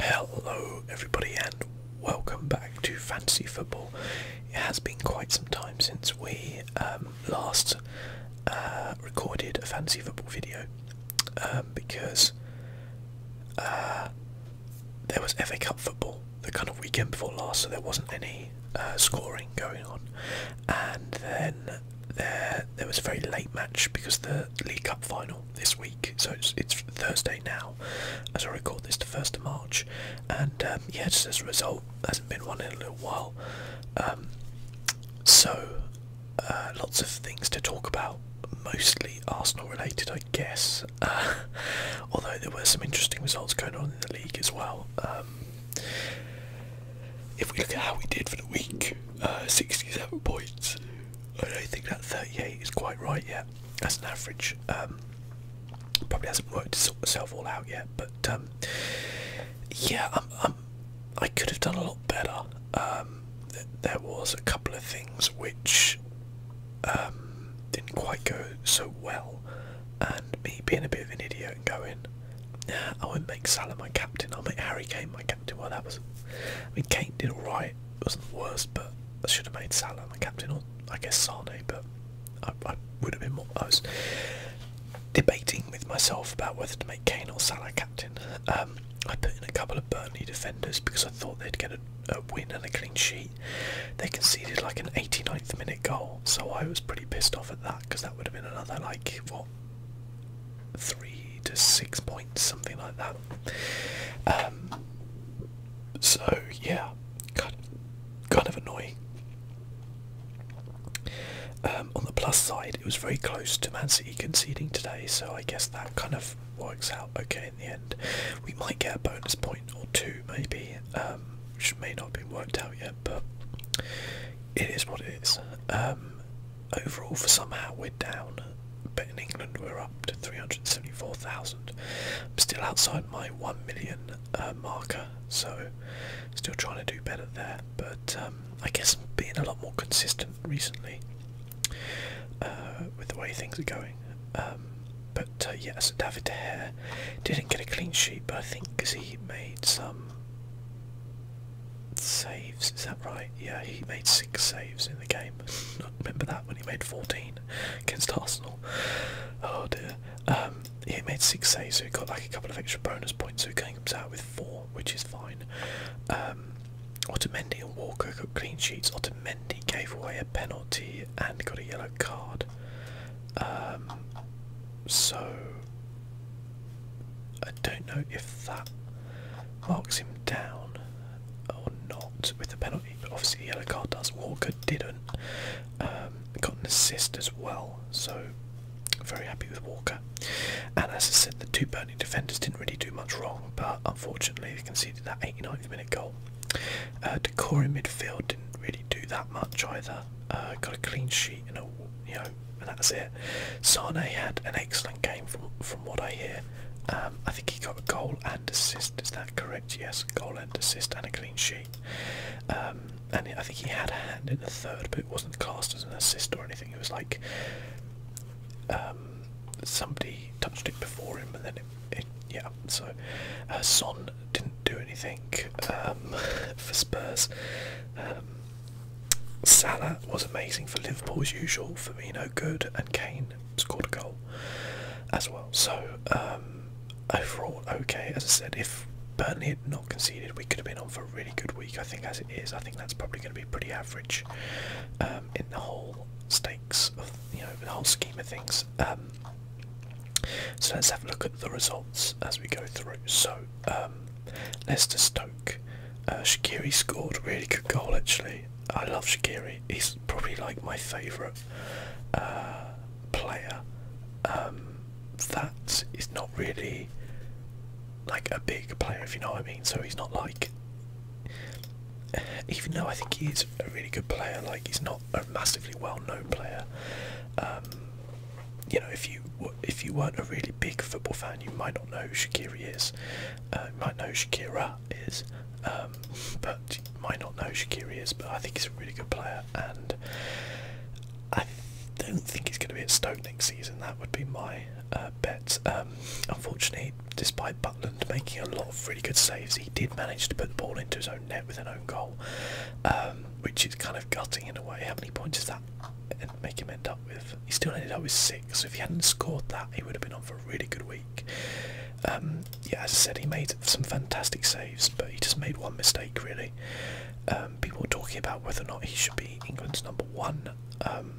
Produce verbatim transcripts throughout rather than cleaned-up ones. Hello everybody and welcome back to Fantasy Football. It has been quite some time since we um, last uh, recorded a Fantasy Football video um, because uh, there was F A Cup football the kind of weekend before last, so there wasn't any uh, scoring going on, and then there there was a very late match because the League Cup final this week, so it's, it's Thursday now as I record this, the first of March, and um, yeah, just as a result there hasn't been one in a little while, um, so uh, lots of things to talk about, mostly Arsenal related I guess, uh, although there were some interesting results going on in the league as well. Um, if we look at how we did for the week, uh, sixty-seven points. I don't think that thirty-eight is quite right yet as an average. Um, probably hasn't worked itself all out yet, but um, yeah, I'm, I'm, I could have done a lot better. Um, th there was a couple of things which um, didn't quite go so well, and me being a bit of an idiot and going, nah, I won't make Salah my captain, I'll make Harry Kane my captain. Well, that was, I mean, Kane did alright, it wasn't the worst, but I should have made Salah my captain, or I guess Sane, but I, I would have been more. I was debating with myself about whether to make Kane or Salah captain. Um, I put in a couple of Burnley defenders because I thought they'd get a, a win and a clean sheet. They conceded like an eighty-ninth minute goal, so I was pretty pissed off at that because that would have been another like, what, three to six points, something like that. Um, so yeah, kind of, kind of annoying. Um, on the plus side, it was very close to Man City conceding today, so I guess that kind of works out okay in the end. We might get a bonus point or two maybe, um, which may not have been worked out yet, but it is what it is. Um, overall, for somehow we're down, but in England we're up to three hundred seventy-four thousand. I'm still outside my one million uh, marker, so still trying to do better there, but um, I guess I'm being a lot more consistent recently. Uh, with the way things are going, um, but uh, yeah, so David de Gea didn't get a clean sheet, but I think because he made some saves, is that right? Yeah, he made six saves in the game. I remember that when he made fourteen against Arsenal. Oh dear. Um, he made six saves, so he got like a couple of extra bonus points, so he comes out with four, which is fine. Um, Otamendi and Walker got clean sheets. Otamendi gave away a penalty and got a yellow card. Um, so I don't know if that marks him down or not with the penalty, but obviously the yellow card does. Walker didn't. Um, got an assist as well, so very happy with Walker. And as I said, the two Burnley defenders didn't really do much wrong, but unfortunately they conceded that eighty-ninth minute goal. Uh, Dakora in midfield didn't really do that much either. Uh, got a clean sheet and a, you know, and that's it. Sane had an excellent game from from what I hear. Um, I think he got a goal and assist. Is that correct? Yes, goal and assist and a clean sheet. Um, and I think he had a hand in the third, but it wasn't classed as an assist or anything. It was like um, somebody touched it before him, and then it, it yeah. So uh, Son didn't do anything um, for Spurs. Um, Salah was amazing for Liverpool as usual. Firmino good, and Kane scored a goal as well. So um, overall okay. As I said, if Burnley had not conceded, we could have been on for a really good week. I think as it is, I think that's probably going to be pretty average um, in the whole stakes of, you know, the whole scheme of things. Um, so let's have a look at the results as we go through. So. Um, Leicester Stoke, uh, Shakiri scored a really good goal actually. I love Shakiri, he's probably like my favourite uh, player. Um, that is not really like a big player, if you know what I mean, so he's not like, even though I think he is a really good player, like he's not a massively well known player. Um, you know, if you if you weren't a really big football fan, you might not know who Shakiri is. Uh, you might know who Shakira is, um, but you might not know who Shakiri is. But I think he's a really good player, and I don't think he's going to be at Stoke next season. That would be my uh, bet. Um, unfortunately, despite Butland making a lot of really good saves, he did manage to put the ball into his own net with an own goal, um, which is kind of gutting in a way. How many points does that make him end up with? He still ended up with six, so if he hadn't scored that, he would have been on for a really good week. Um, yeah, as I said, he made some fantastic saves, but he just made one mistake, really. Um, people are talking about whether or not he should be England's number one. Um,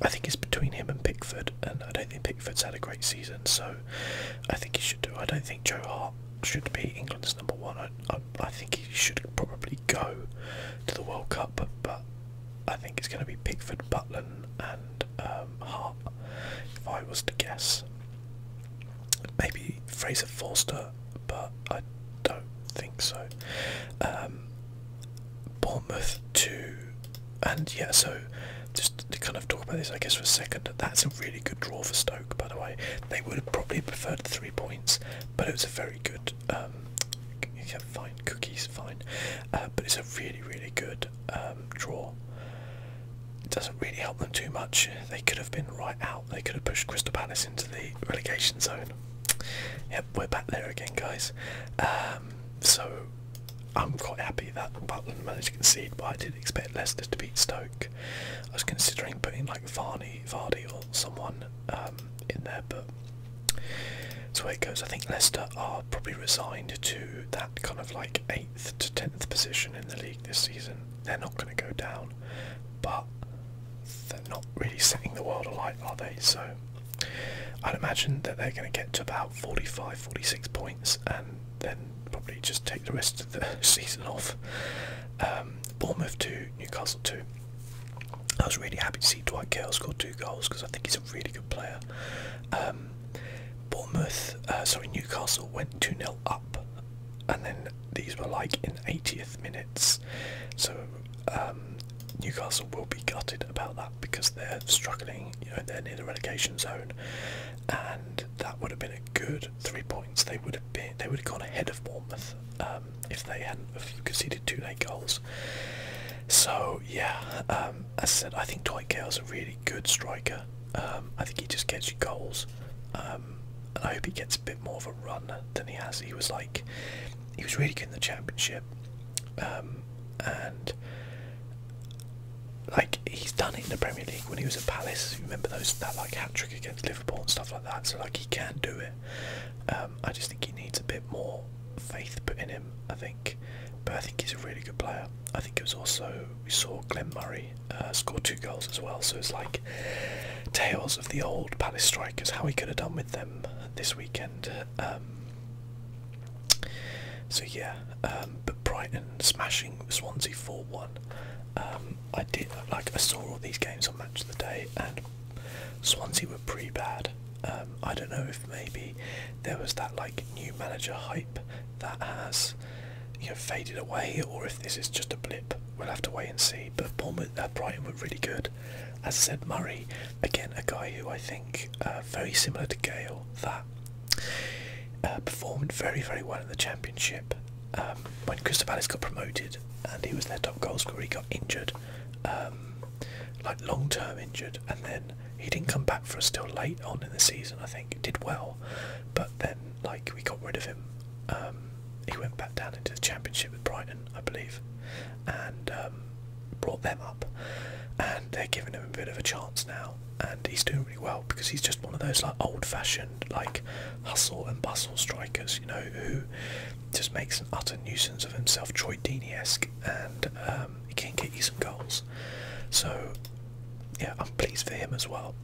I think it's between him and Pickford, and I don't think Pickford's had a great season, so I think he should do. I don't think Joe Hart should be England's number one. I, I, I think he should probably go to the World Cup, but, but I think it's going to be Pickford, Butland, and um, Hart, if I was to guess. Maybe Fraser Forster, but I don't think so. Um, Bournemouth to, and yeah, so just to kind of talk about this, I guess, for a second, that's a really good draw for Stoke, by the way. They would have probably preferred three points, but it was a very good, um, yeah, fine, cookies, fine, uh, but it's a really, really good um, draw. Doesn't really help them too much. They could have been right out. They could have pushed Crystal Palace into the relegation zone. Yep, we're back there again, guys. Um, so I'm quite happy that Butland managed to concede, but I did expect Leicester to beat Stoke. I was considering putting like Vardy, Vardy or someone um, in there, but that's where it goes. I think Leicester are probably resigned to that kind of like eighth to tenth position in the league this season. They're not going to go down, but they're not really setting the world alight, are they? So I'd imagine that they're going to get to about forty-five, forty-six points and then probably just take the rest of the season off. Um, Bournemouth to Newcastle two. I was really happy to see Dwight Gayle score two goals because I think he's a really good player. Um, Bournemouth, uh, sorry, Newcastle went two nil up, and then these were like in eightieth minutes. So um, Newcastle will be gutted about that because they're struggling, you know, they're near the relegation zone, and that would have been a good three points. They would have been, they would have gone ahead of Bournemouth um, if they hadn't if conceded two late goals. So yeah, um, as I said, I think Dwight Gale's a really good striker. Um, I think he just gets you goals, um, and I hope he gets a bit more of a run than he has. He was like, he was really good in the Championship, um, and. Like, he's done it in the Premier League when he was at Palace. You remember those that like hat-trick against Liverpool and stuff like that, so like he can do it. Um, I just think he needs a bit more faith put in him, I think. But I think he's a really good player. I think it was also, we saw Glenn Murray uh, score two goals as well, so it's like tales of the old Palace strikers, how he could have done with them this weekend. Um, so yeah, um, but Brighton smashing Swansea four one. Um, I did, like, I saw all these games on Match of the Day, and Swansea were pretty bad. Um, I don't know if maybe there was that, like, new manager hype that has, you know, faded away, or if this is just a blip. We'll have to wait and see. But Bournemouth, uh, Brighton were really good. As I said, Murray, again, a guy who I think, uh, very similar to Gayle, that uh, performed very, very well in the Championship. Um, when Crystal Palace got promoted and he was their top goal scorer, he got injured, um, like long term injured, and then he didn't come back for us till late on in the season. I think he did well, but then like we got rid of him. Um, he went back down into the Championship with Brighton, I believe, and um, brought them up, and they're giving him a bit of a chance now, and he's doing really well because he's just one of those like old fashioned like hustle and bustle strikers, you know, who just makes an utter nuisance of himself, Troy Deeney-esque, and um, he can get you some goals. So yeah, I'm pleased for him as well.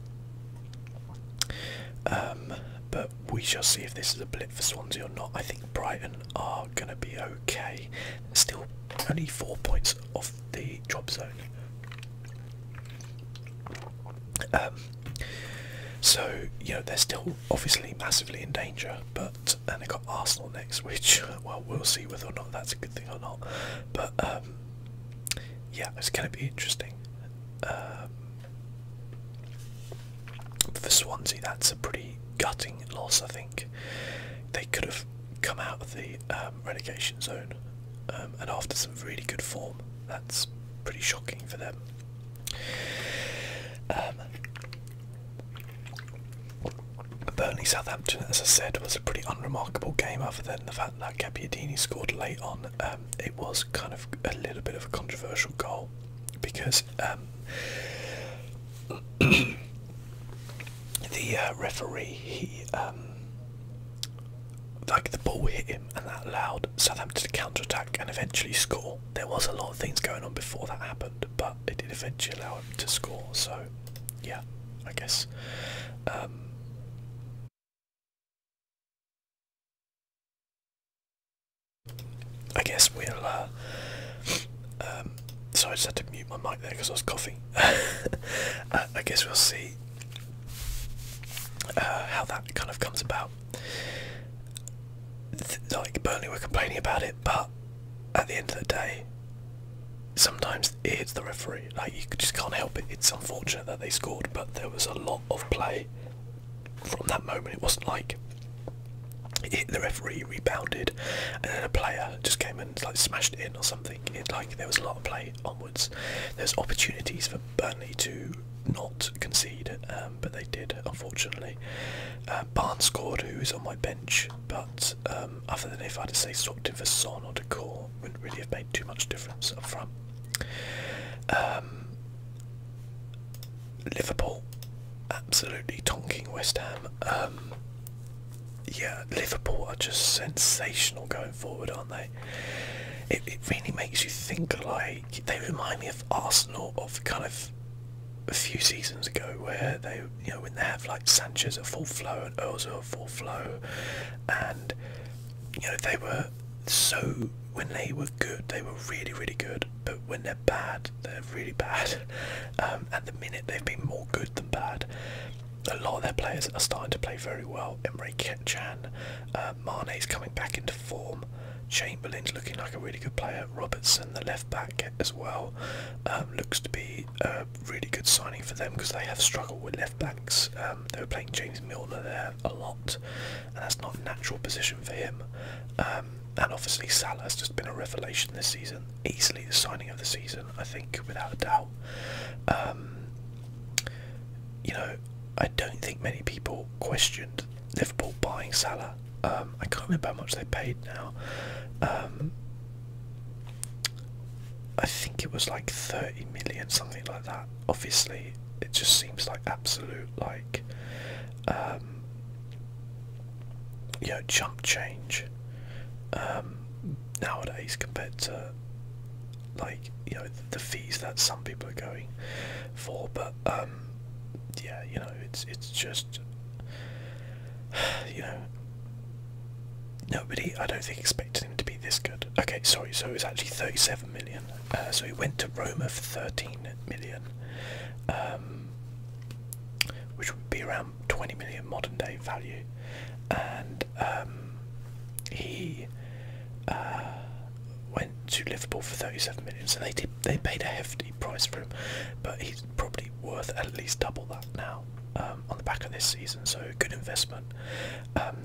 Um, but we shall see if this is a blip for Swansea or not. I think Brighton are going to be okay. Still only four points off the drop zone. Um, so, you know, they're still obviously massively in danger, but, and they've got Arsenal next, which, well, we'll see whether or not that's a good thing or not, but, um, yeah, it's going to be interesting. Um, for Swansea, that's a pretty gutting loss, I think. They could have come out of the um, relegation zone, um, and after some really good form, that's pretty shocking for them. Um, Burnley Southampton, as I said, was a pretty unremarkable game other than the fact that Gabbiadini scored late on. Um, it was kind of a little bit of a controversial goal because um, the uh, referee, he um, like the ball hit him and that allowed Southampton to counter-attack and eventually score. There was a lot of things going on before that happened, but it did eventually allow him to score, so yeah, I guess. Um, I guess we'll, uh, um, sorry, I just had to mute my mic there because I was coughing. uh, I guess we'll see uh, how that kind of comes about. Th like, Burnley were complaining about it, but at the end of the day, sometimes it's the referee. Like, you just can't help it. It's unfortunate that they scored, but there was a lot of play from that moment. It wasn't like it, the referee rebounded and then a player just came and like smashed it in or something. It, like, there was a lot of play onwards. There's opportunities for Burnley to not concede, um, but they did, unfortunately. Uh, Barnes scored, who is on my bench, but um, other than if I'd have, say, swapped in for Son or Dakora, wouldn't really have made too much difference up front. Um, Liverpool absolutely tonking West Ham. Um, yeah, Liverpool are just sensational going forward, aren't they? It, it really makes you think. Like, they remind me of Arsenal of kind of a few seasons ago, where they, you know, when they have like Sanchez at full flow and Ozil at full flow, and you know, they were so, when they were good, they were really, really good, but when they're bad, they're really bad. Um, at the minute, they've been more good than bad. A lot of their players are starting to play very well. Emre Can, uh, Mane's coming back into form. Chamberlain's looking like a really good player. Robertson, the left back as well, um, looks to be a really good signing for them because they have struggled with left backs. Um, they were playing James Milner there a lot, and that's not a natural position for him. Um, and obviously Salah has just been a revelation this season. Easily the signing of the season, I think, without a doubt. Um, you know, I don't think many people questioned Liverpool buying Salah. Um, I can't remember how much they paid now. Um, I think it was like thirty million, something like that. Obviously, it just seems like absolute, like, um, you know, jump change um, nowadays compared to, like, you know, the fees that some people are going for. But um, yeah, you know, it's it's just, you know. Nobody, I don't think, expected him to be this good. Okay, sorry, so it was actually thirty-seven million. Uh, so he went to Roma for thirteen million, um, which would be around twenty million modern day value. And um, he uh, went to Liverpool for thirty-seven million. So they did, they paid a hefty price for him, but he's probably worth at least double that now um, on the back of this season. So good investment. Um,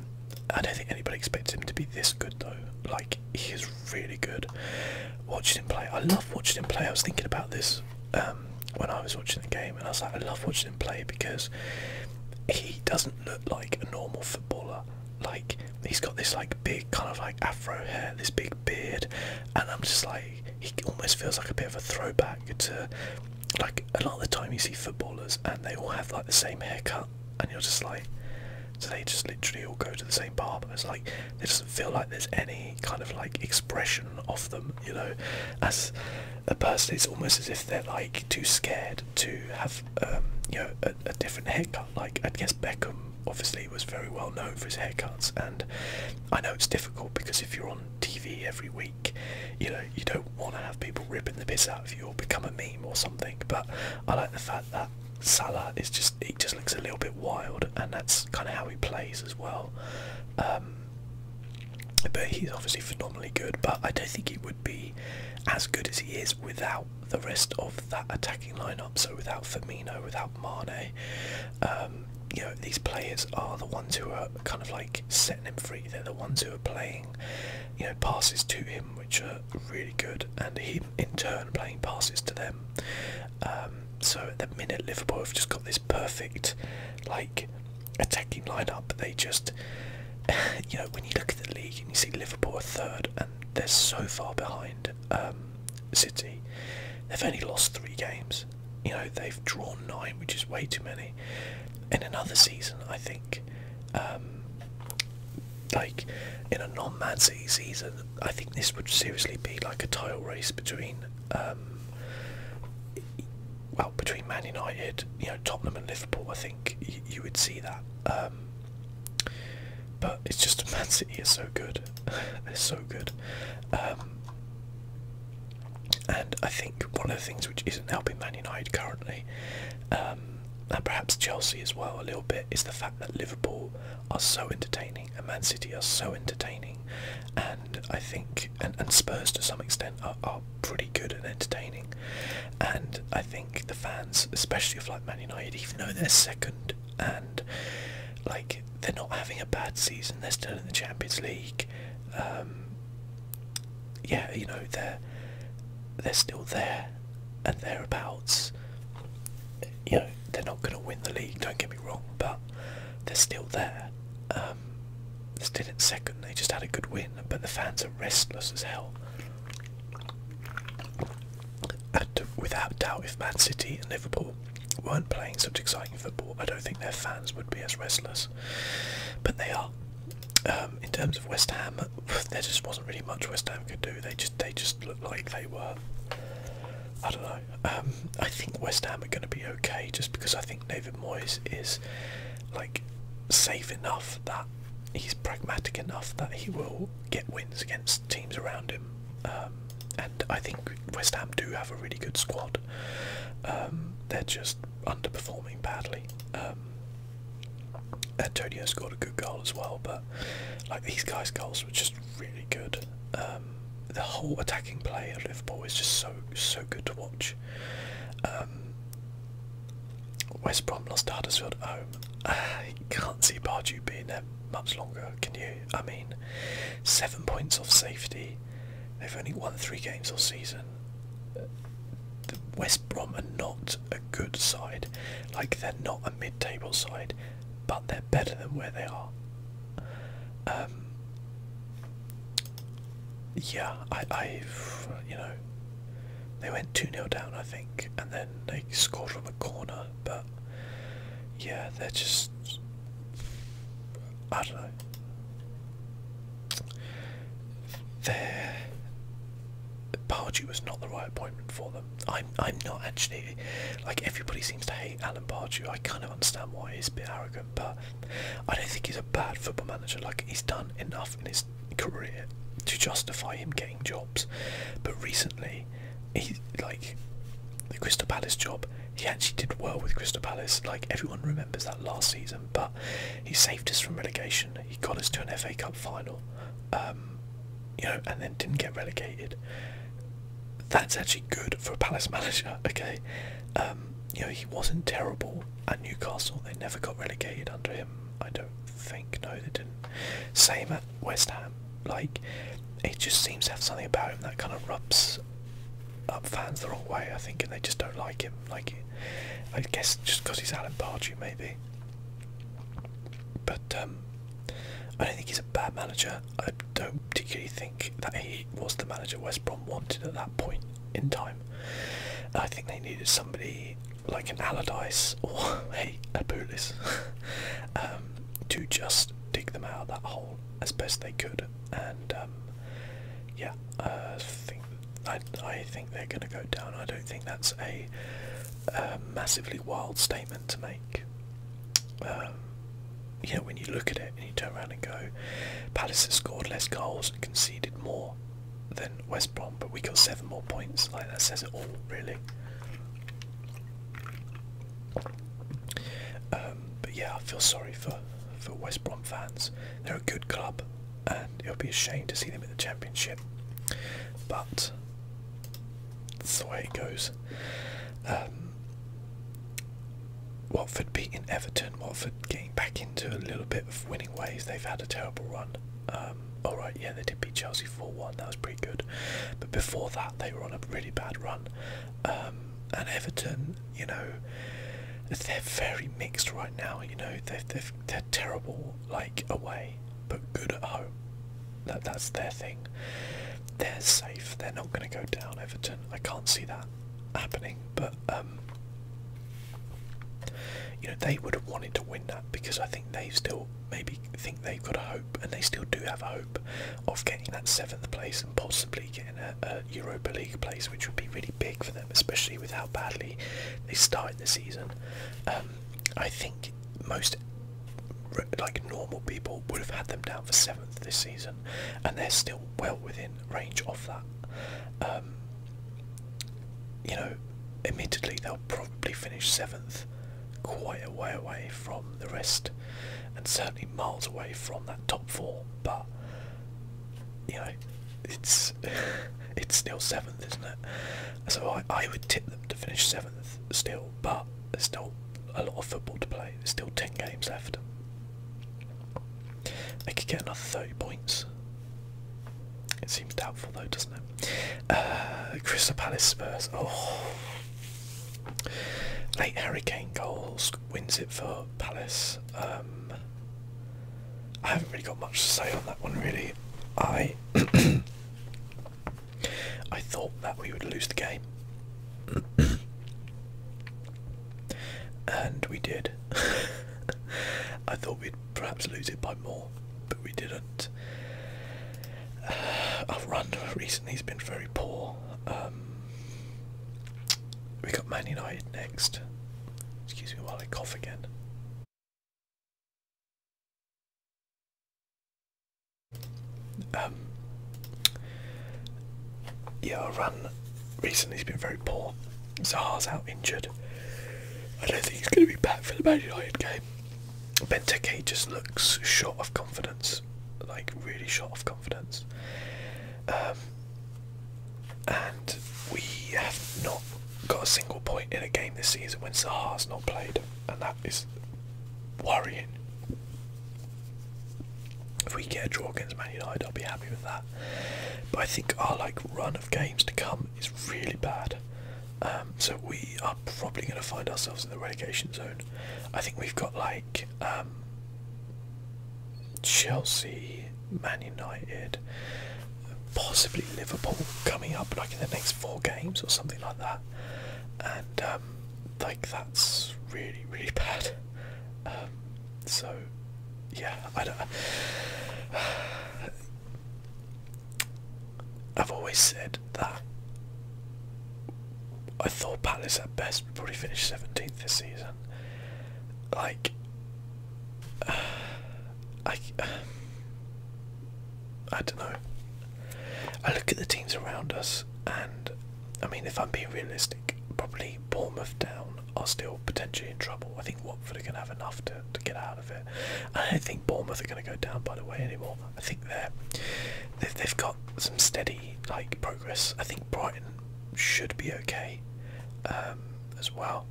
I don't think anybody expects him to be this good, though. Like, he is really good. Watching him play, I love watching him play. I was thinking about this um, when I was watching the game, and I was like, I love watching him play because he doesn't look like a normal footballer. Like, he's got this like big kind of like afro hair, this big beard, and I'm just like, he almost feels like a bit of a throwback to, like, a lot of the time you see footballers and they all have like the same haircut, and you're just like, so they just literally all go to the same barber. It's like, it doesn't feel like there's any kind of like expression of them, you know. As a person, it's almost as if they're like too scared to have, um, you know, a, a different haircut. Like, I guess Beckham obviously was very well known for his haircuts, and I know it's difficult because if you're on T V every week, you know, you don't want to have people ripping the piss out of you or become a meme or something. But I like the fact that Salah is just, he just looks a little bit wild, and that's kind of how he plays as well. Um, but he's obviously phenomenally good, but I don't think he would be as good as he is without the rest of that attacking lineup. So without Firmino, without Mane, um, you know, these players are the ones who are kind of like setting him free. They're the ones who are playing, you know, passes to him, which are really good, and him in turn playing passes to them. Um, So at the minute, Liverpool have just got this perfect, like, attacking lineup, but they just, you know, when you look at the league and you see Liverpool are third and they're so far behind um, City, they've only lost three games. You know, they've drawn nine, which is way too many. In another season, I think, um, like in a non-Man City season, I think this would seriously be like a title race between, um, well, between Man United, you know, Tottenham and Liverpool. I think you, you would see that. Um, but it's just Man City is so good. They're so good. Um, and I think one of the things which isn't helping Man United currently, um, and perhaps Chelsea as well a little bit, is the fact that Liverpool are so entertaining and Man City are so entertaining, and I think and, and Spurs to some extent are, are pretty good and entertaining, and I think the fans, especially of like Man United, even though they're second and like they're not having a bad season, they're still in the Champions League, um, yeah, you know, they're they're still there and thereabouts. You know, they're not going to win the league, don't get me wrong, but they're still there. Um, they're still in second, they just had a good win, but the fans are restless as hell. And without doubt, if Man City and Liverpool weren't playing such exciting football, I don't think their fans would be as restless. But they are. Um, in terms of West Ham, there just wasn't really much West Ham could do. They just, they just looked like they were... I don't know. Um, I think West Ham are going to be okay, just because I think David Moyes is like safe enough that he's pragmatic enough that he will get wins against teams around him. Um, and I think West Ham do have a really good squad. Um, they're just underperforming badly. Um, Antonio scored a good goal as well, but like these guys' goals were just really good. Um, The whole attacking play of Liverpool is just so, so good to watch. Um, West Brom lost to Huddersfield at home. I can't see Pardew being there much longer, can you? I mean, seven points off safety. They've only won three games all season. The West Brom are not a good side. Like, they're not a mid-table side, but they're better than where they are. Um... Yeah, I, I, you know, they went two nil down, I think, and then they scored from a corner, but, yeah, they're just, I don't know, they're, Pardew was not the right appointment for them. I'm, I'm not actually, like, everybody seems to hate Alan Pardew. I kind of understand why. He's a bit arrogant, but I don't think he's a bad football manager. Like, he's done enough in his career to justify him getting jobs, but recently, he like the Crystal Palace job, he actually did well with Crystal Palace. Like, everyone remembers that last season, but he saved us from relegation. He got us to an F A Cup final, um, you know, and then didn't get relegated. That's actually good for a Palace manager, okay? Um, you know, he wasn't terrible at Newcastle. They never got relegated under him, I don't think. No, they didn't. Same at West Ham. Like, it just seems to have something about him that kind of rubs up fans the wrong way, I think, and they just don't like him. Like, I guess just because he's Alan Pardew, maybe. But um, I don't think he's a bad manager. I don't particularly think that he was the manager West Brom wanted at that point in time. I think they needed somebody like an Allardyce or, hey, a Pulis, um, to just dig them out of that hole as best they could. And um, yeah, uh, think, I, I think they're going to go down. I don't think that's a, a massively wild statement to make. Um, you know, when you look at it and you turn around and go, Palace has scored less goals and conceded more than West Brom, but we got seven more points. Like, that says it all, really. Um, but yeah, I feel sorry for for West Brom fans. They're a good club, and it'll be a shame to see them in the Championship, but that's the way it goes. Um, Watford beating Everton. Watford getting back into a little bit of winning ways. They've had a terrible run. Um, alright, yeah, they did beat Chelsea four one, that was pretty good, but before that they were on a really bad run. Um, and Everton, you know, they're very mixed right now, you know, they're, they're, they're terrible, like, away, but good at home. That That's their thing. They're safe, they're not going to go down, Everton. I can't see that happening, but, um, you know, they would have wanted to win that, because I think they still maybe think they've got a hope, and they still do have a hope of getting that seventh place and possibly getting a, a Europa League place, which would be really big for them, especially with how badly they started the season. Um, I think most, like, normal people would have had them down for seventh this season, and they're still well within range of that. Um, you know, admittedly, they'll probably finish seventh, quite a way away from the rest, and certainly miles away from that top four, but, you know, it's it's still seventh, isn't it? So I, I would tip them to finish seventh still, but there's still a lot of football to play. There's still ten games left. They could get another thirty points. It seems doubtful though, doesn't it? Uh, Crystal Palace Spurs. Oh, late Harry Kane goals wins it for Palace. Um, I haven't really got much to say on that one, really. I I thought that we would lose the game, and we did. I thought we'd perhaps lose it by more, but we didn't. Uh, our run recently has been very poor. Um, We got Man United next. Excuse me while I cough again. Um, yeah, our run recently has been very poor. Zaha's out injured. I don't think he's going to be back for the Man United game. Benteke just looks short of confidence, like really short of confidence. Um, and we have not got a single point in a game this season when Zaha's not played, and that is worrying. If we get a draw against Man United, I'll be happy with that, but I think our like run of games to come is really bad, um, so we are probably going to find ourselves in the relegation zone. I think we've got like um, Chelsea, Man United, possibly Liverpool coming up like in the next four games or something like that, and um, like that's really really bad. Um, so yeah, I don't, I've always said that I thought Palace at best would probably finish seventeenth this season, like uh, I, uh, I don't know. I look at the teams around us, and I mean, if I'm being realistic, probably Bournemouth down are still potentially in trouble. I think Watford are going to have enough to, to get out of it. I don't think Bournemouth are going to go down, by the way, anymore. I think they're, they've, they've got some steady like progress. I think Brighton should be okay um, as well.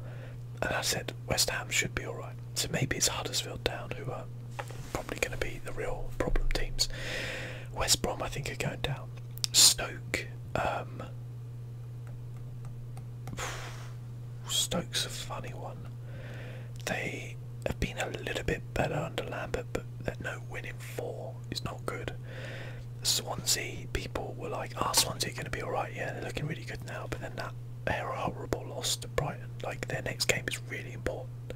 And I said West Ham should be alright. So maybe it's Huddersfield down who are probably going to be the real problem teams. West Brom, I think, are going down. Stoke, um, Stoke's a funny one. They have been a little bit better under Lambert, but that no win in four is not good. Swansea, people were like, ah, oh, Swansea are going to be alright, yeah, they're looking really good now, but then that horrible loss to Brighton, like their next game is really important.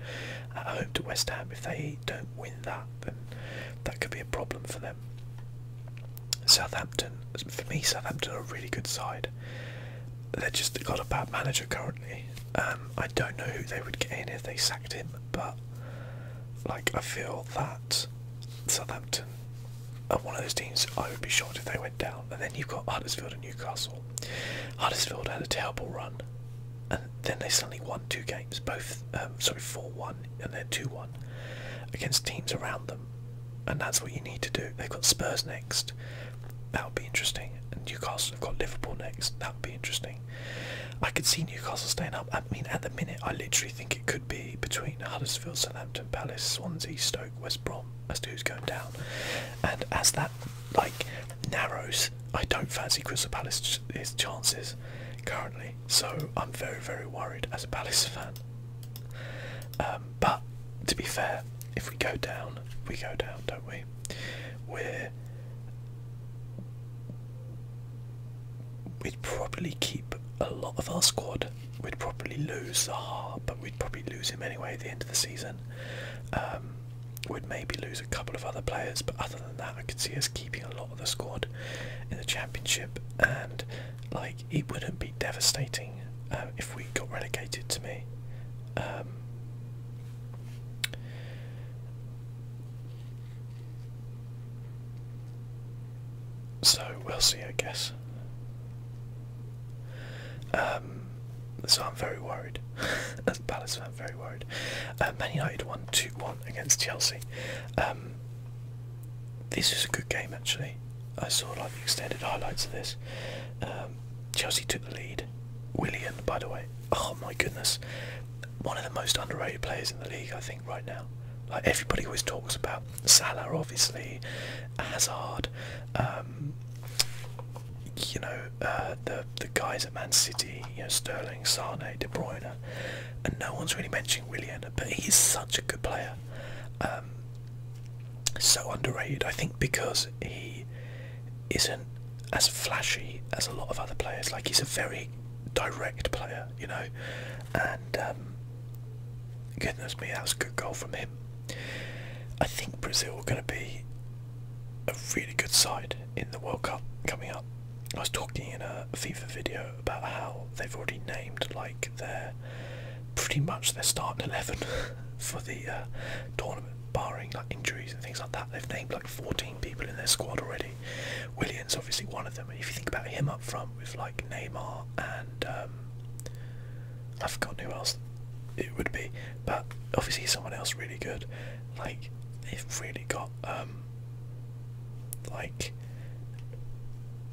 At home to West Ham, if they don't win that, then that could be a problem for them. Southampton, for me, Southampton are a really good side. They've just got a bad manager currently. Um, I don't know who they would get in if they sacked him, but like I feel that Southampton are one of those teams I would be shocked if they went down. And then you've got Huddersfield and Newcastle. Huddersfield had a terrible run, and then they suddenly won two games, both um, sorry, four one and then two one against teams around them. And that's what you need to do. They've got Spurs next. That would be interesting. And Newcastle have got Liverpool next. That would be interesting. I could see Newcastle staying up. I mean, at the minute, I literally think it could be between Huddersfield, Southampton, Palace, Swansea, Stoke, West Brom as to who's going down. And as that, like, narrows, I don't fancy Crystal Palace's chances currently. So I'm very, very worried as a Palace fan. Um, but to be fair, if we go down, we go down, don't we? We're we'd probably keep a lot of our squad. We'd probably lose Salah, but we'd probably lose him anyway at the end of the season. Um, we'd maybe lose a couple of other players, but other than that, I could see us keeping a lot of the squad in the Championship, and like it wouldn't be devastating uh, if we got relegated, to me. Um, so we'll see, I guess. Um, so I'm very worried. As a Palace fan, I'm very worried. Uh, Man United won two one against Chelsea. Um, this is a good game, actually. I saw like the extended highlights of this. Um, Chelsea took the lead. Willian, by the way, oh my goodness, one of the most underrated players in the league, I think, right now. Like, everybody always talks about Salah, obviously, Hazard, um, you know, uh, the the guys at Man City, you know, Sterling, Sane, De Bruyne, and no one's really mentioning Willian, but he is such a good player, um, so underrated, I think, because he isn't as flashy as a lot of other players. Like, he's a very direct player, you know, and um, goodness me, that was a good goal from him. I think Brazil are going to be a really good side in the World Cup coming up. I was talking in a FIFA video about how they've already named like their pretty much their starting eleven for the uh, tournament, barring like injuries and things like that. They've named like fourteen people in their squad already. Willian's obviously one of them. And if you think about him up front with like Neymar and um, I've forgotten who else it would be, but obviously someone else really good. Like, they've really got um, like.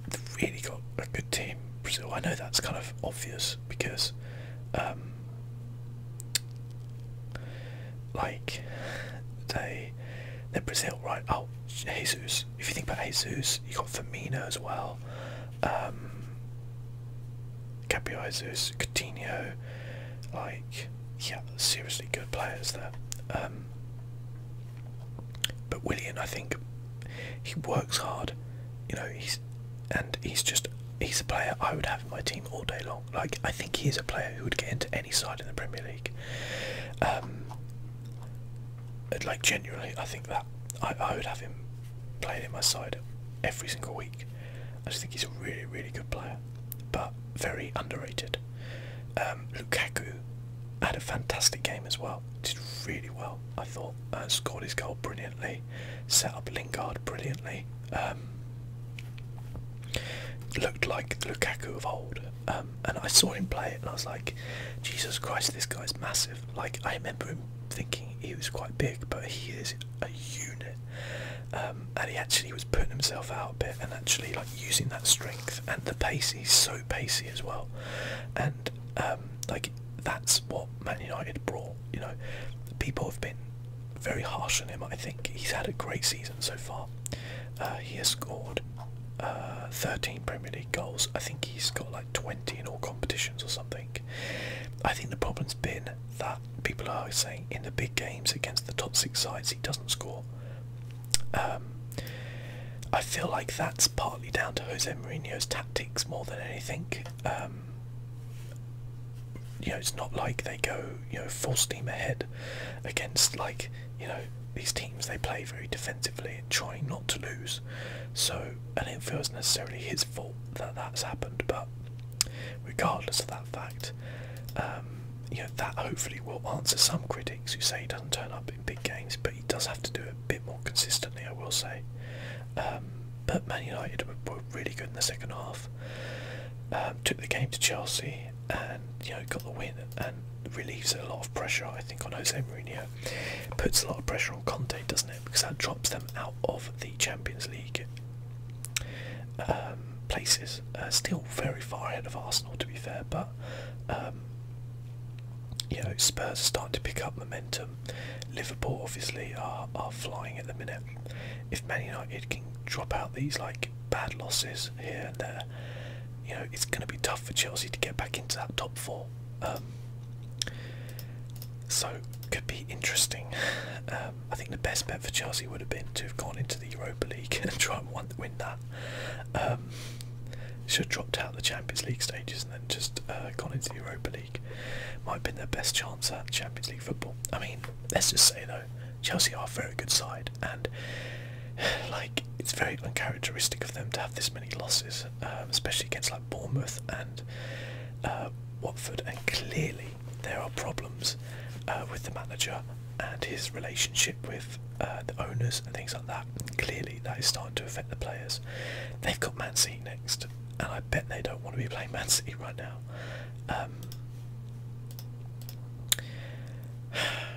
They've really got a good team, Brazil. I know that's kind of obvious because, um, like, they, they're Brazil, right? Oh, Jesus. If you think about Jesus, you've got Firmino as well. Um, Gabriel Jesus, Coutinho. Like, yeah, seriously good players there. Um, but Willian, I think, he works hard. You know, he's... And he's just, he's a player I would have in my team all day long. Like, I think he's a player who would get into any side in the Premier League. Um, like, genuinely, I think that I, I would have him playing in my side every single week. I just think he's a really, really good player, but very underrated. Um, Lukaku had a fantastic game as well. Did really well, I thought. Uh, scored his goal brilliantly. Set up Lingard brilliantly. Um... Looked like Lukaku of old, um, and I saw him play it, and I was like, Jesus Christ, this guy's massive. Like, I remember him thinking he was quite big, but he is a unit, um, and he actually was putting himself out a bit and actually like using that strength and the pace. He's so pacey as well, and um, like, that's what Man United brought. You know, people have been very harsh on him. I think he's had a great season so far. Uh, he has scored Uh, thirteen Premier League goals. I think he's got like twenty in all competitions or something. I think the problem's been that people are saying in the big games against the top six sides he doesn't score. Um, I feel like that's partly down to Jose Mourinho's tactics more than anything. Um, you know, it's not like they go, you know, full steam ahead against, like, you know, these teams. They play very defensively and trying not to lose, so, and it feels necessarily his fault that that's happened, but regardless of that fact, um, you know, that hopefully will answer some critics who say he doesn't turn up in big games, but he does have to do it a bit more consistently, I will say. Um, but Man United were, were really good in the second half, um, took the game to Chelsea and, you know, got the win, and relieves a lot of pressure, I think, on Jose Mourinho. Puts a lot of pressure on Conte, doesn't it, because that drops them out of the Champions League um, places. Uh, still very far ahead of Arsenal, to be fair, but um, you know, Spurs are starting to pick up momentum. Liverpool obviously are, are flying at the minute. If Man United can drop out these like bad losses here and there, you know, it's going to be tough for Chelsea to get back into that top four. Um, So, could be interesting. Um, I think the best bet for Chelsea would have been to have gone into the Europa League and try and win that. Um, should have dropped out of the Champions League stages and then just uh, gone into the Europa League. Might have been their best chance at Champions League football. I mean, let's just say though, Chelsea are a very good side, and like it's very uncharacteristic of them to have this many losses, um, especially against like Bournemouth and uh, Watford, and clearly there are problems uh, with the manager and his relationship with uh, the owners and things like that. Clearly that is starting to affect the players. They've got Man City next, and I bet they don't want to be playing Man City right now. Um,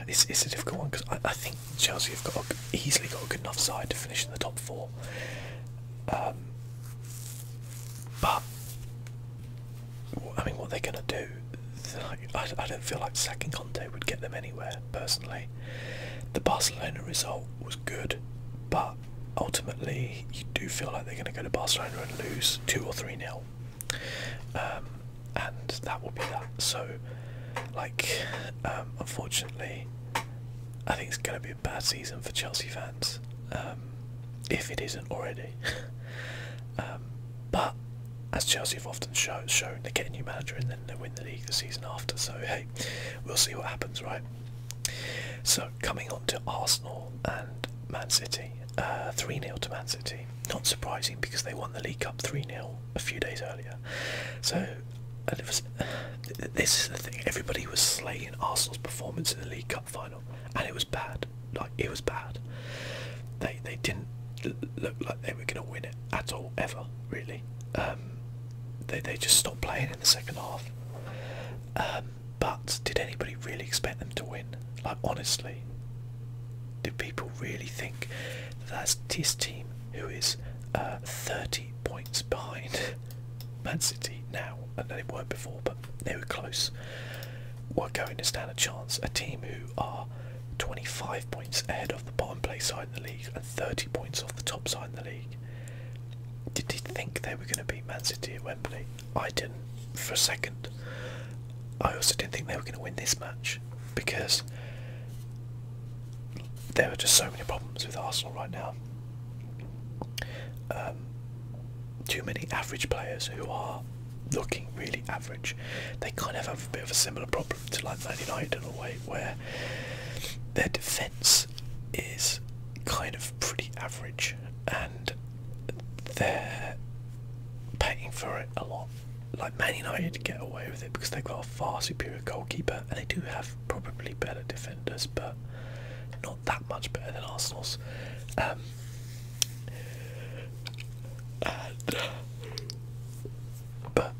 It's, it's a difficult one because I, I think Chelsea have got a, easily got a good enough side to finish in the top four, um, but I mean, what they're going to do, like, I, I don't feel like sacking Conte would get them anywhere personally. The Barcelona result was good, but ultimately you do feel like they're going to go to Barcelona and lose two or three nil, um, and that will be that. So like um, unfortunately I think it's going to be a bad season for Chelsea fans, um, if it isn't already. um, but as Chelsea have often shown, shown they get a new manager and then they win the league the season after, so hey, we'll see what happens, right? So coming on to Arsenal and Man City, three nil uh, to Man City, not surprising because they won the League Cup three nil a few days earlier. So And it was, uh, this is the thing, everybody was slating Arsenal's performance in the League Cup final, and it was bad. Like, it was bad. They they didn't look like they were going to win it at all, ever, really. Um, they, they just stopped playing in the second half. Um, but did anybody really expect them to win? Like, honestly, do people really think that that's this team who is uh, thirty points behind Man City now? And they weren't before, but they were close. We're going to stand a chance. A team who are twenty-five points ahead of the bottom place side in the league and thirty points off the top side in the league. Did you think they were going to beat Man City at Wembley? I didn't for a second. I also didn't think they were going to win this match because there are just so many problems with Arsenal right now. Um, too many average players who are looking really average. They kind of have a bit of a similar problem to like Man United in a way, where their defence is kind of pretty average and they're paying for it a lot. Like Man United get away with it because they've got a far superior goalkeeper and they do have probably better defenders, but not that much better than Arsenal's. Um, and But,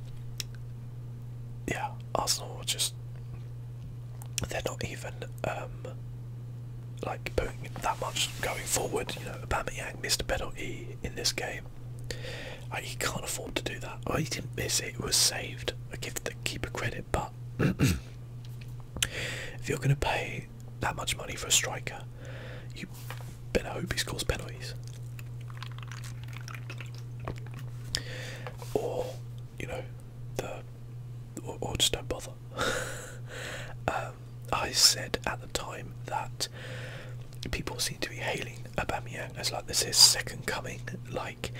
yeah, Arsenal are just, they're not even, um, like, putting that much going forward. You know, Aubameyang missed a penalty in this game. Like, he can't afford to do that. Well, he didn't miss it, it was saved. I give the keeper credit, but if you're going to pay that much money for a striker, you better hope he scores penalties. Or, you know, the or, or just don't bother. um, I said at the time that people seem to be hailing Aubameyang as like this is second coming, like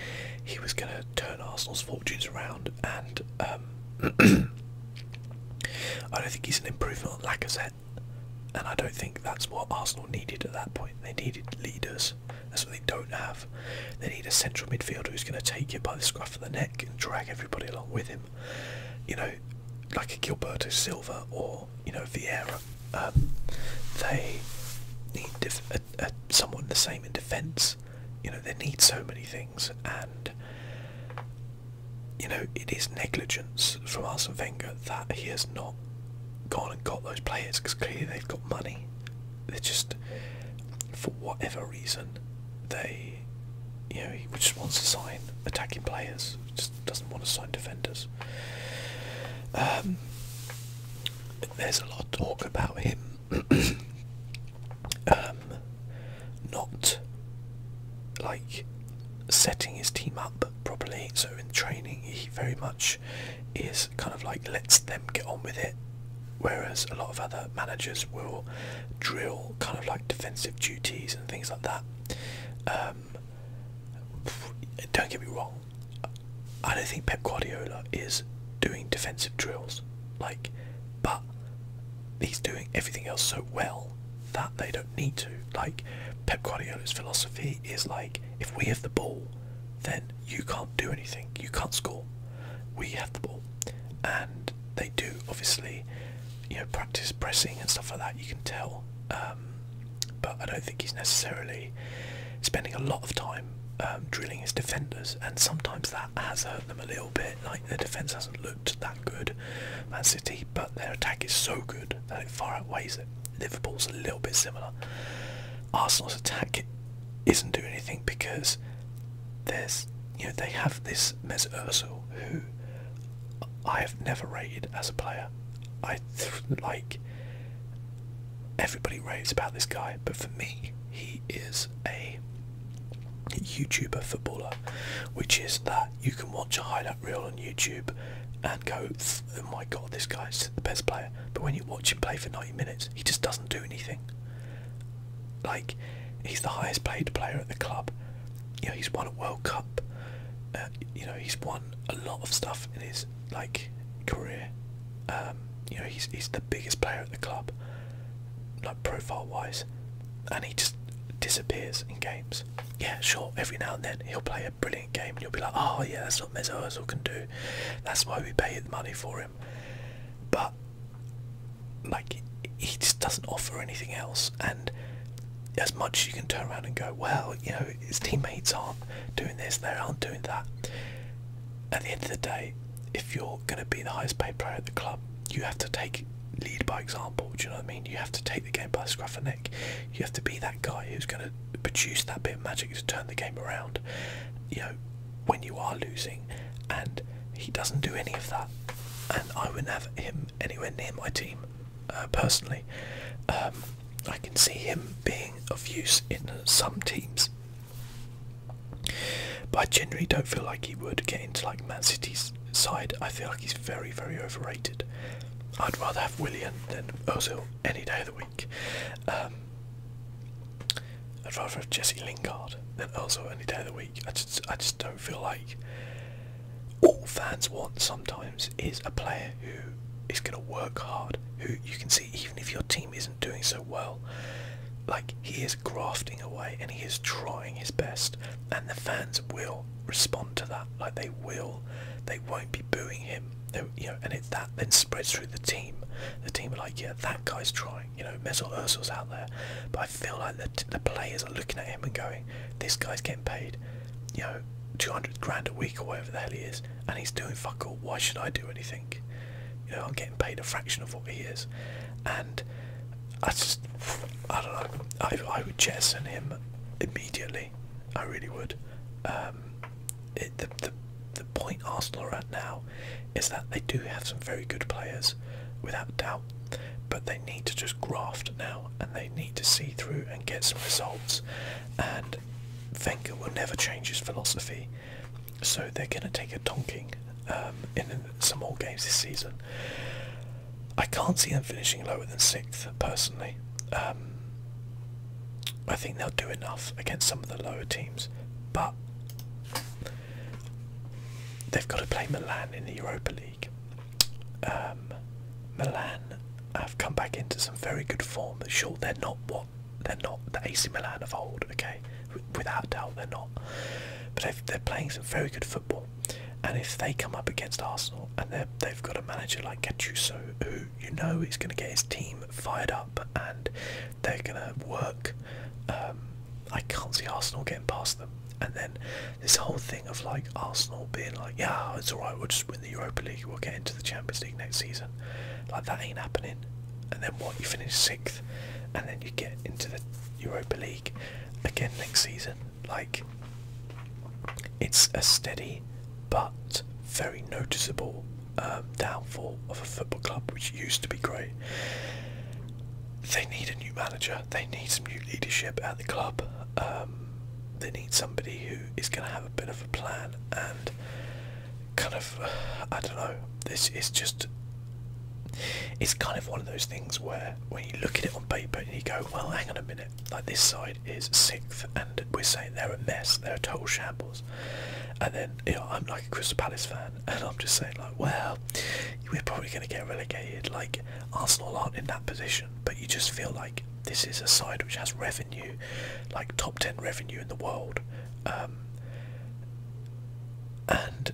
he was going to turn Arsenal's fortunes around, and um, I don't think he's an improvement on Lacazette, and I don't think that's what Arsenal needed at that point. They needed leaders. That's what they don't have. They need a central midfielder who's going to take it by the scruff of the neck and drag everybody along with him. You know, like a Gilberto Silva or, you know, Vieira. Um, they need def a, a, someone the same in defence. You know, they need so many things. And, you know, it is negligence from Arsene Wenger that he has not gone and got those players, because clearly they've got money. They're just, for whatever reason, they, you know, he just wants to sign attacking players, just doesn't want to sign defenders. Um, there's a lot of talk about him um, not, like, setting his team up properly. So in training, he very much is kind of like, lets them get on with it, whereas a lot of other managers will drill kind of like defensive duties and things like that. Um, don't get me wrong, I don't think Pep Guardiola is doing defensive drills, like, but he's doing everything else so well that they don't need to. Like, Pep Guardiola's philosophy is like, if we have the ball, then you can't do anything, you can't score, we have the ball. And they do, obviously, you know, practice pressing and stuff like that, you can tell, um, but I don't think he's necessarily spending a lot of time um, drilling his defenders, and sometimes that has hurt them a little bit. Like, their defence hasn't looked that good, Man City, but their attack is so good that it far outweighs it. Liverpool's a little bit similar. Arsenal's attack isn't doing anything because there's, you know, they have this Mesut Ozil who I have never rated as a player. I like, everybody raves about this guy, but for me, he is a YouTuber footballer, which is that you can watch a highlight reel on YouTube and go, oh my god, this guy's the best player. But when you watch him play for ninety minutes, he just doesn't do anything. Like, he's the highest paid player at the club. You know, he's won a World Cup. Uh, you know, he's won a lot of stuff in his like career. Um, you know, he's he's the biggest player at the club, like profile wise, and he just disappears in games. Yeah, sure, every now and then he'll play a brilliant game and you'll be like, oh yeah, that's what Mesut Ozil can do, that's why we pay the money for him. But like, he just doesn't offer anything else. And as much as you can turn around and go, well, you know, his teammates aren't doing this, they aren't doing that, at the end of the day, if you're going to be the highest paid player at the club, you have to take lead by example. Do you know what I mean? You have to take the game by the scruff of the neck. You have to be that guy who's going to produce that bit of magic to turn the game around, you know, when you are losing. And he doesn't do any of that, and I wouldn't have him anywhere near my team, uh, personally. um, I can see him being of use in some teams, but I generally don't feel like he would get into like Man City's side. I feel like he's very, very overrated. I'd rather have Willian than Ozil any day of the week. Um, I'd rather have Jesse Lingard than Ozil any day of the week. I just, I just don't feel like, all fans want sometimes is a player who is going to work hard, who you can see even if your team isn't doing so well, like, he is grafting away and he is trying his best, and the fans will respond to that. Like, they will, they won't be booing him. They, you know, and it, that then spreads through the team. The team are like, yeah, that guy's trying. You know, Mesut Ozil's out there, but I feel like the, the players are looking at him and going, this guy's getting paid, you know, two hundred grand a week or whatever the hell he is, and he's doing fuck all. Why should I do anything? You know, I'm getting paid a fraction of what he is. And I just, I don't know, I, I would jettison him immediately. I really would. Um, it, the, the, the point Arsenal are at now is that they do have some very good players, without doubt, but they need to just graft now, and they need to see through and get some results. And Wenger will never change his philosophy, so they're going to take a donking um, in some more games this season. I can't see them finishing lower than sixth, personally. Um, I think they'll do enough against some of the lower teams, but they've got to play Milan in the Europa League. Um, Milan have come back into some very good form. Sure, they're not what they're not the A C Milan of old, okay? Without doubt, they're not. But they're playing some very good football. And if they come up against Arsenal, and they've got a manager like Gattuso, who you know is going to get his team fired up, and they're going to work, um, I can't see Arsenal getting past them. And then this whole thing of like Arsenal being like, yeah, it's alright, we'll just win the Europa League, we'll get into the Champions League next season. Like, that ain't happening. And then what, you finish sixth, and then you get into the Europa League again next season. Like, it's a steady but very noticeable um, downfall of a football club which used to be great. They need a new manager, they need some new leadership at the club. Um, They need somebody who is going to have a bit of a plan and kind of, uh, I don't know, this is just, it's kind of one of those things where when you look at it on paper and you go, well, hang on a minute, like this side is sixth and we're saying they're a mess, they're a total shambles, and then, you know, I'm like a Crystal Palace fan and I'm just saying like, well, we're probably going to get relegated, like Arsenal aren't in that position, but you just feel like this is a side which has revenue, like top ten revenue in the world, um, and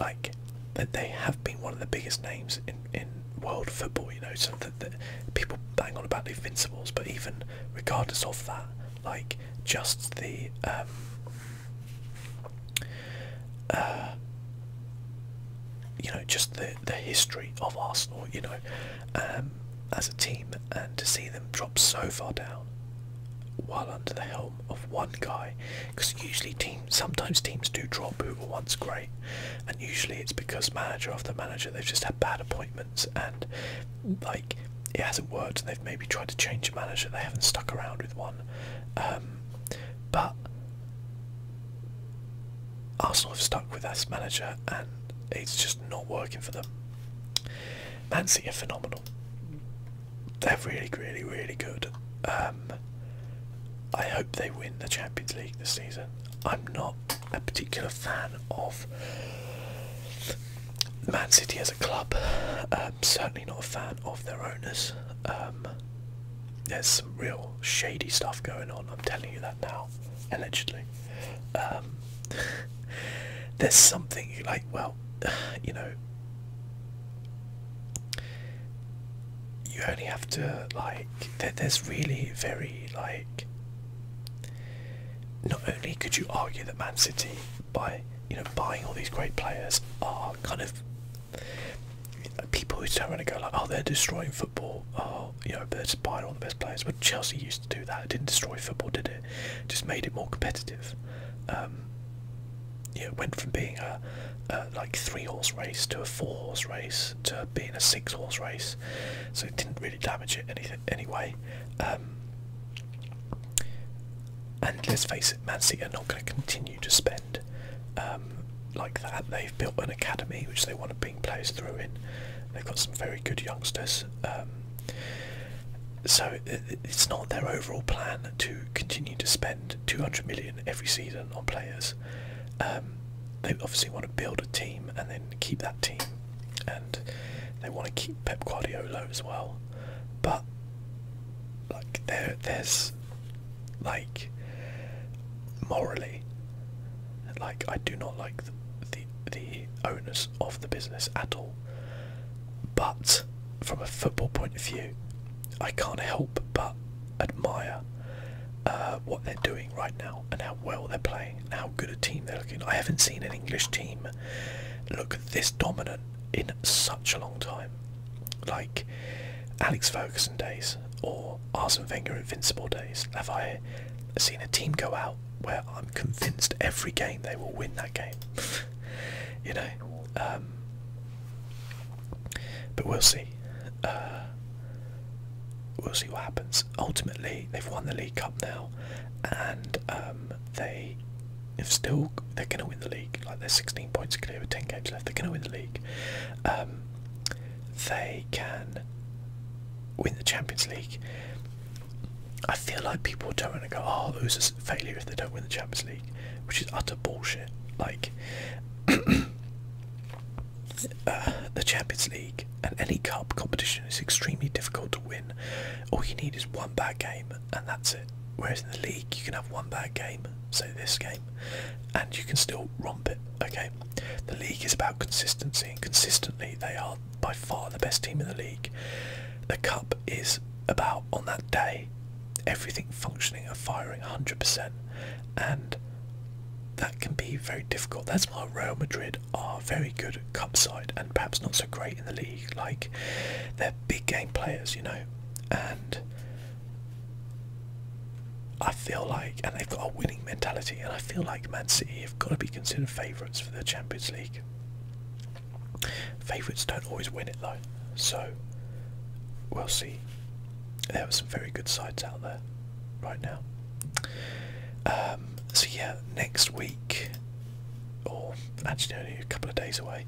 like that they have been one of the biggest names in, in world football, you know, so that, that people bang on about the Invincibles, but even regardless of that, like just the um, uh, you know, just the, the history of Arsenal, you know, um, as a team, and to see them drop so far down while under the helm of one guy, because usually teams, sometimes teams do drop who were once great, and usually it's because manager after manager they've just had bad appointments and like it hasn't worked, and they've maybe tried to change a manager, they haven't stuck around with one, um, but Arsenal have stuck with that manager and it's just not working for them. Man City are phenomenal, they're really really really good. um, I hope they win the Champions League this season. I'm not a particular fan of Man City as a club. Um, certainly not a fan of their owners. Um, there's some real shady stuff going on, I'm telling you that now, allegedly. Um, there's something like, well, you know, you only have to, like, there, there's really very, like, not only could you argue that Man City, by, you know, buying all these great players, are kind of people who turn around and go like, oh, they're destroying football, oh, you know, they're just buying all the best players. But Chelsea used to do that. It didn't destroy football, did it? It just made it more competitive. Um, you know, it went from being a, a like three horse race to a four horse race to being a six horse race. So it didn't really damage it anything anyway. Um, And let's face it, Man City are not going to continue to spend um, like that. They've built an academy which they want to bring players through in. They've got some very good youngsters. Um, so it's not their overall plan to continue to spend two hundred million every season on players. Um, they obviously want to build a team and then keep that team. And they want to keep Pep Guardiola as well. But like there, there's like... morally, like I do not like the, the the owners of the business at all, but from a football point of view, I can't help but admire uh, what they're doing right now and how well they're playing and how good a team they're looking. I haven't seen an English team look this dominant in such a long time, like Alex Ferguson days or Arsene Wenger Invincible days. Have I seen a team go out where I'm convinced every game they will win that game? You know, um, but we'll see, uh, we'll see what happens. Ultimately, they've won the League Cup now, and um, they have still, they're going to win the league, like they're sixteen points clear with ten games left, they're going to win the league. Um, they can win the Champions League. I feel like people turn around and go, oh, it was a failure if they don't win the Champions League, which is utter bullshit. Like, uh, the Champions League and any cup competition is extremely difficult to win. All you need is one bad game and that's it. Whereas in the league, you can have one bad game, say this game, and you can still romp it, okay? The league is about consistency, and consistently they are by far the best team in the league. The cup is about, on that day, everything functioning and firing one hundred percent, and that can be very difficult. That's why Real Madrid are very good cup side and perhaps not so great in the league. Like, they're big game players, you know, and I feel like, and they've got a winning mentality, and I feel like Man City have got to be considered favourites for the Champions League. Favourites don't always win it though, so we'll see. There are some very good sides out there right now. Um, so yeah, next week, or actually only a couple of days away,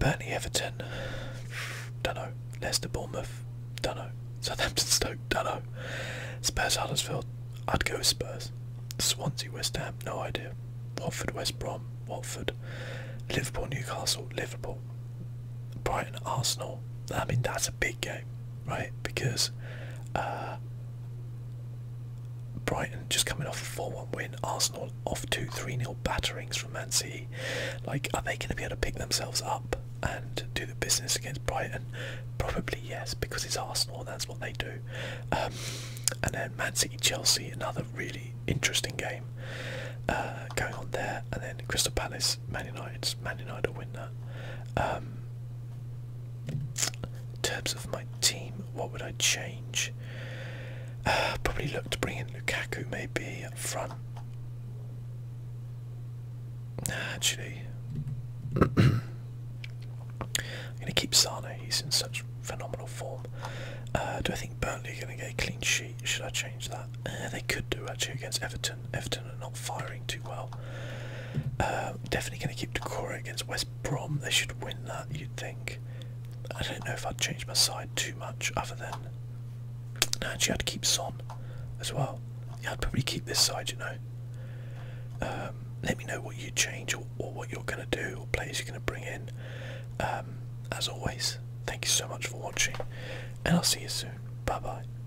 Burnley Everton. dunno. Leicester, Bournemouth, dunno. Southampton, Stoke, dunno. Spurs, Huddersfield, I'd go with Spurs. Swansea, West Ham, no idea. Watford, West Brom, Watford. Liverpool, Newcastle, Liverpool. Brighton, Arsenal. I mean, that's a big game, right? Because uh, Brighton just coming off a four one win, Arsenal off two three nil batterings from Man City. Like, are they going to be able to pick themselves up and do the business against Brighton? Probably yes, because it's Arsenal and that's what they do. Um, and then Man City, Chelsea, another really interesting game uh, going on there. And then Crystal Palace, Man United. Man United will win that. Um, in terms of my team, what would I change? Uh, probably look to bring in Lukaku maybe up front. Actually, I'm going to keep Sane, he's in such phenomenal form. Uh, do I think Burnley are going to get a clean sheet? Should I change that? Uh, they could do actually against Everton. Everton are not firing too well. Uh, definitely going to keep Dakora against West Brom. They should win that, you'd think. I don't know if I'd change my side too much other than... No, actually I'd keep Son as well. Yeah, I'd probably keep this side, you know. Um, let me know what you change or, or what you're going to do or players you're going to bring in. Um, as always, thank you so much for watching and I'll see you soon. Bye bye.